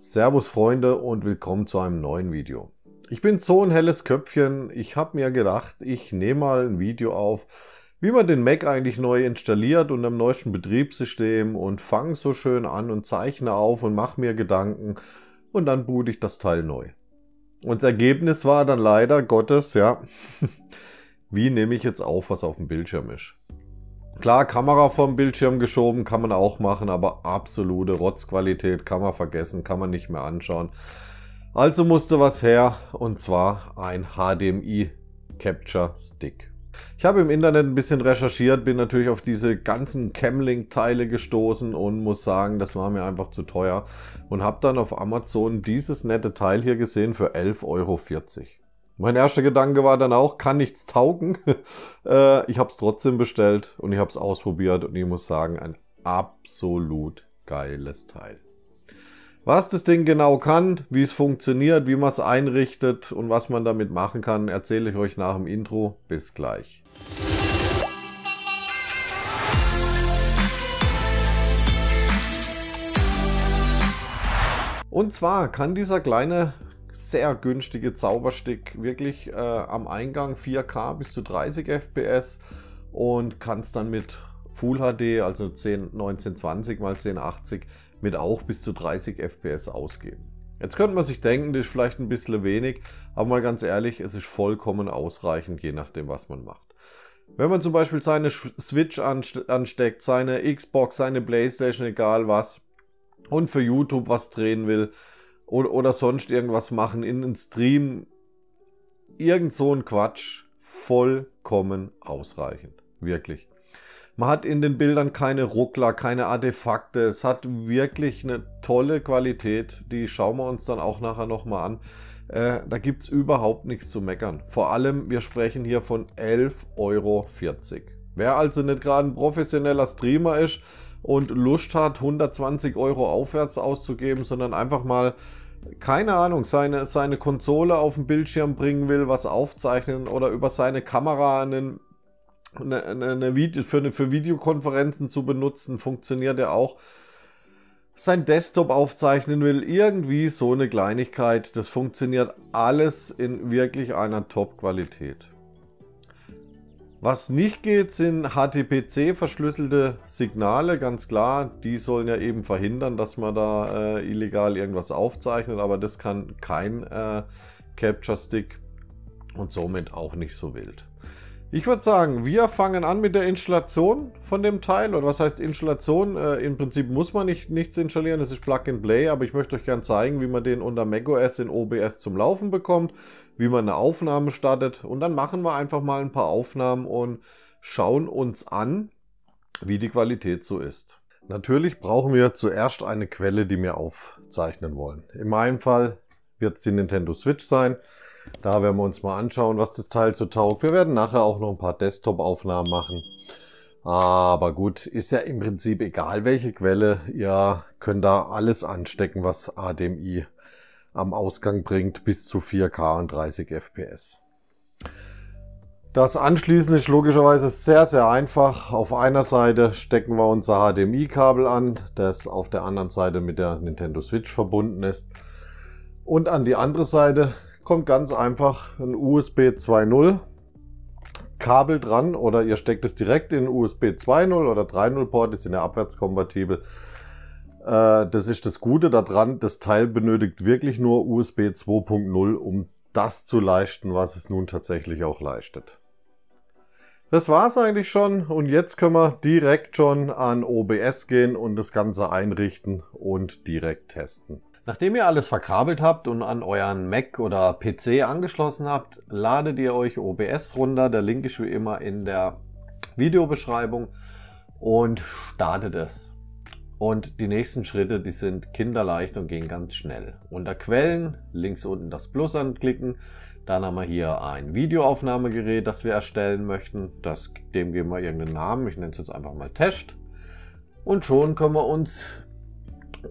Servus Freunde und willkommen zu einem neuen Video. Ich bin so ein helles Köpfchen, ich habe mir gedacht, ich nehme mal ein Video auf, wie man den Mac eigentlich neu installiert und am neuesten Betriebssystem, und fange so schön an und zeichne auf und mache mir Gedanken und dann boote ich das Teil neu. Und das Ergebnis war dann leider Gottes, ja, wie nehme ich jetzt auf, was auf dem Bildschirm ist. Klar, Kamera vom Bildschirm geschoben kann man auch machen, aber absolute Rotzqualität kann man vergessen, kann man nicht mehr anschauen. Also musste was her, und zwar ein HDMI Capture Stick. Ich habe im Internet ein bisschen recherchiert, bin natürlich auf diese ganzen Camlink-Teile gestoßen und muss sagen, das war mir einfach zu teuer. Und habe dann auf Amazon dieses nette Teil hier gesehen für 11,40 Euro. Mein erster Gedanke war dann auch, kann nichts taugen. Ich habe es trotzdem bestellt und ich habe es ausprobiert und ich muss sagen, ein absolut geiles Teil. Was das Ding genau kann, wie es funktioniert, wie man es einrichtet und was man damit machen kann, erzähle ich euch nach dem Intro. Bis gleich. Und zwar kann dieser kleine, sehr günstige Zauberstick wirklich am Eingang 4K bis zu 30 FPS und kann es dann mit Full HD, also 1920 x 1080, mit auch bis zu 30 FPS ausgeben. Jetzt könnte man sich denken, das ist vielleicht ein bisschen wenig, aber mal ganz ehrlich, es ist vollkommen ausreichend, je nachdem, was man macht. Wenn man zum Beispiel seine Switch ansteckt, seine Xbox, seine Playstation, egal was, und für YouTube was drehen will oder sonst irgendwas machen, in einen Stream, irgend so ein Quatsch, vollkommen ausreichend, wirklich. Man hat in den Bildern keine Ruckler, keine Artefakte. Es hat wirklich eine tolle Qualität. Die schauen wir uns dann auch nachher nochmal an. Da gibt es überhaupt nichts zu meckern. Vor allem, wir sprechen hier von 11,40 Euro. Wer also nicht gerade ein professioneller Streamer ist und Lust hat, 120 Euro aufwärts auszugeben, sondern einfach mal, keine Ahnung, seine Konsole auf den Bildschirm bringen will, was aufzeichnen oder über seine Kamera für Videokonferenzen zu benutzen, funktioniert ja auch. Sein Desktop aufzeichnen will, irgendwie so eine Kleinigkeit. Das funktioniert alles in wirklich einer Top-Qualität. Was nicht geht, sind HTPC verschlüsselte Signale, ganz klar. Die sollen ja eben verhindern, dass man da illegal irgendwas aufzeichnet, aber das kann kein Capture Stick und somit auch nicht so wild. Ich würde sagen, wir fangen an mit der Installation von dem Teil. Oder was heißt Installation? Im Prinzip muss man nichts installieren, es ist Plug and Play, aber ich möchte euch gerne zeigen, wie man den unter macOS in OBS zum Laufen bekommt, wie man eine Aufnahme startet, und dann machen wir einfach mal ein paar Aufnahmen und schauen uns an, wie die Qualität so ist. Natürlich brauchen wir zuerst eine Quelle, die wir aufzeichnen wollen. In meinem Fall wird es die Nintendo Switch sein. Da werden wir uns mal anschauen, was das Teil so taugt. Wir werden nachher auch noch ein paar Desktop-Aufnahmen machen. Aber gut, ist ja im Prinzip egal, welche Quelle. Ihr könnt da alles anstecken, was HDMI am Ausgang bringt, bis zu 4K und 30 FPS. Das Anschließen ist logischerweise sehr, sehr einfach. Auf einer Seite stecken wir unser HDMI-Kabel an, das auf der anderen Seite mit der Nintendo Switch verbunden ist. Und an die andere Seite kommt ganz einfach ein USB 2.0 Kabel dran, oder ihr steckt es direkt in USB 2.0 oder 3.0 Port, die sind ja abwärtskompatibel. Das ist das Gute daran, das Teil benötigt wirklich nur USB 2.0, um das zu leisten, was es nun tatsächlich auch leistet. Das war es eigentlich schon, und jetzt können wir direkt schon an OBS gehen und das Ganze einrichten und direkt testen. Nachdem ihr alles verkabelt habt und an euren Mac oder PC angeschlossen habt, ladet ihr euch OBS runter. Der Link ist wie immer in der Videobeschreibung, und startet es. Und die nächsten Schritte, die sind kinderleicht und gehen ganz schnell. Unter Quellen links unten das Plus anklicken. Dann haben wir hier ein Videoaufnahmegerät, das wir erstellen möchten. Dem geben wir irgendeinen Namen. Ich nenne es jetzt einfach mal Test. Und schon können wir uns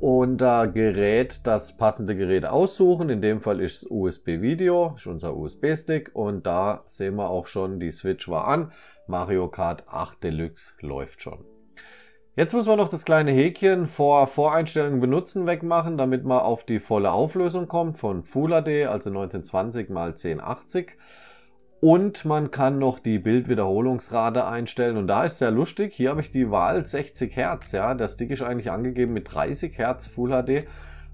unter Gerät das passende Gerät aussuchen. In dem Fall ist es USB Video, ist unser USB-Stick, und da sehen wir auch schon, die Switch war an. Mario Kart 8 Deluxe läuft schon. Jetzt müssen wir noch das kleine Häkchen vor Voreinstellungen benutzen wegmachen, damit man auf die volle Auflösung kommt von Full HD, also 1920 x 1080. Und man kann noch die Bildwiederholungsrate einstellen und da ist sehr lustig, hier habe ich die Wahl 60 Hertz, ja, der Stick ist eigentlich angegeben mit 30 Hertz Full HD,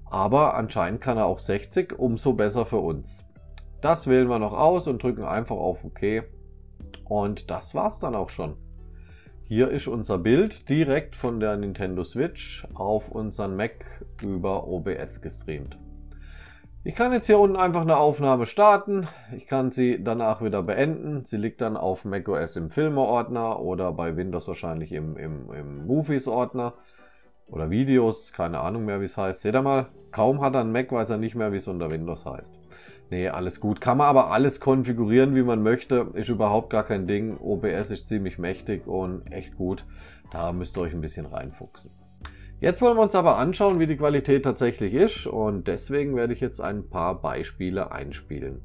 aber anscheinend kann er auch 60, umso besser für uns. Das wählen wir noch aus und drücken einfach auf OK und das war's dann auch schon. Hier ist unser Bild direkt von der Nintendo Switch auf unseren Mac über OBS gestreamt. Ich kann jetzt hier unten einfach eine Aufnahme starten, ich kann sie danach wieder beenden, sie liegt dann auf macOS im Filme-Ordner oder bei Windows wahrscheinlich im Movies-Ordner oder Videos, keine Ahnung mehr wie es heißt. Seht ihr mal, kaum hat er einen Mac, weiß er nicht mehr wie es unter Windows heißt. Nee, alles gut, kann man aber alles konfigurieren wie man möchte, ist überhaupt gar kein Ding, OBS ist ziemlich mächtig und echt gut, da müsst ihr euch ein bisschen reinfuchsen. Jetzt wollen wir uns aber anschauen, wie die Qualität tatsächlich ist und deswegen werde ich jetzt ein paar Beispiele einspielen.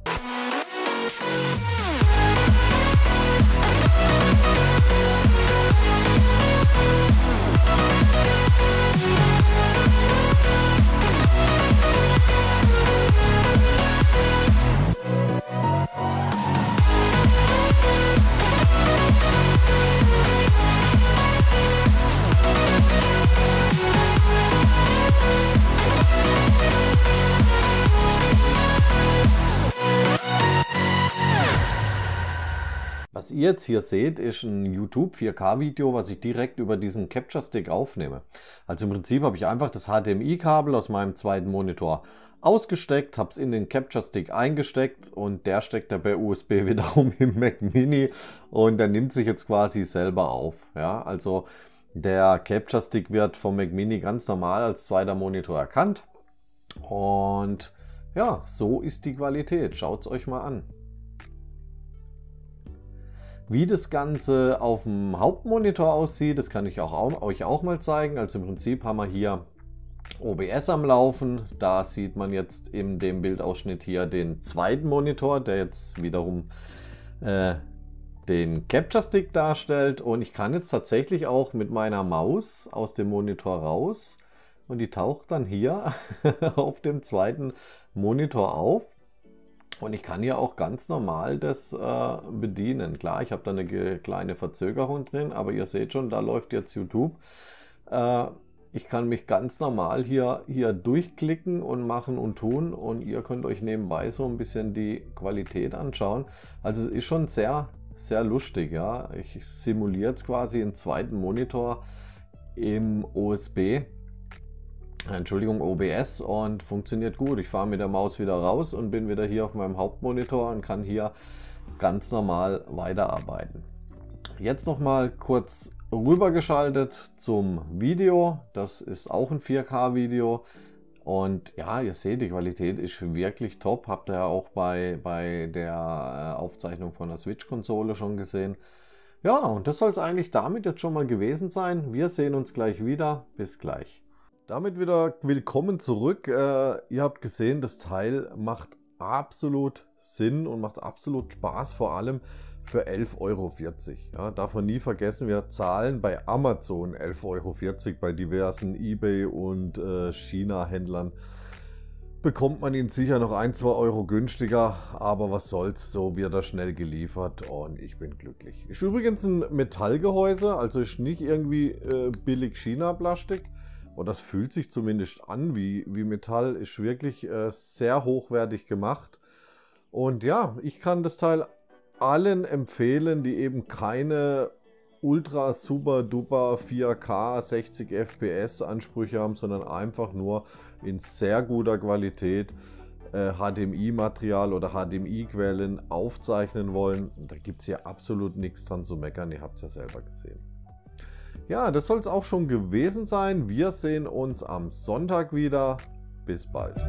Was ihr jetzt hier seht, ist ein YouTube 4K Video, was ich direkt über diesen Capture Stick aufnehme. Also im Prinzip habe ich einfach das HDMI-Kabel aus meinem zweiten Monitor ausgesteckt, habe es in den Capture Stick eingesteckt und der steckt da per USB wiederum im Mac Mini und der nimmt sich jetzt quasi selber auf. Ja, also der Capture Stick wird vom Mac Mini ganz normal als zweiter Monitor erkannt und ja, so ist die Qualität. Schaut es euch mal an. Wie das Ganze auf dem Hauptmonitor aussieht, das kann ich auch euch auch mal zeigen. Also im Prinzip haben wir hier OBS am Laufen. Da sieht man jetzt in dem Bildausschnitt hier den zweiten Monitor, der jetzt wiederum den Capture Stick darstellt. Und ich kann jetzt tatsächlich auch mit meiner Maus aus dem Monitor raus und die taucht dann hier auf dem zweiten Monitor auf. Und ich kann hier auch ganz normal das bedienen. Klar, ich habe da eine kleine Verzögerung drin, aber ihr seht schon, da läuft jetzt YouTube. Ich kann mich ganz normal hier durchklicken und machen und tun. Und ihr könnt euch nebenbei so ein bisschen die Qualität anschauen. Also es ist schon sehr, sehr lustig. Ja? Ich simuliere jetzt quasi einen zweiten Monitor im OBS und funktioniert gut. Ich fahre mit der Maus wieder raus und bin wieder hier auf meinem Hauptmonitor und kann hier ganz normal weiterarbeiten. Jetzt nochmal kurz rübergeschaltet zum Video. Das ist auch ein 4K Video und ja, ihr seht, die Qualität ist wirklich top. Habt ihr ja auch bei der Aufzeichnung von der Switch-Konsole schon gesehen. Ja, und das soll es eigentlich damit jetzt schon mal gewesen sein. Wir sehen uns gleich wieder. Bis gleich. Damit wieder willkommen zurück. Ihr habt gesehen, das Teil macht absolut Sinn und macht absolut Spaß, vor allem für 11,40 Euro. Ja, darf man nie vergessen, wir zahlen bei Amazon 11,40 Euro, bei diversen eBay und China-Händlern. Bekommt man ihn sicher noch 1-2 Euro günstiger, aber was soll's, so wird er schnell geliefert und ich bin glücklich. Ist übrigens ein Metallgehäuse, also ist nicht irgendwie billig China-Plastik. Und das fühlt sich zumindest an wie Metall, ist wirklich sehr hochwertig gemacht. Und ja, ich kann das Teil allen empfehlen, die eben keine ultra super duper 4K 60 FPS Ansprüche haben, sondern einfach nur in sehr guter Qualität HDMI-Material oder HDMI-Quellen aufzeichnen wollen. Da gibt es hier absolut nichts dran zu meckern, ihr habt es ja selber gesehen. Ja, das soll es auch schon gewesen sein. Wir sehen uns am Sonntag wieder. Bis bald.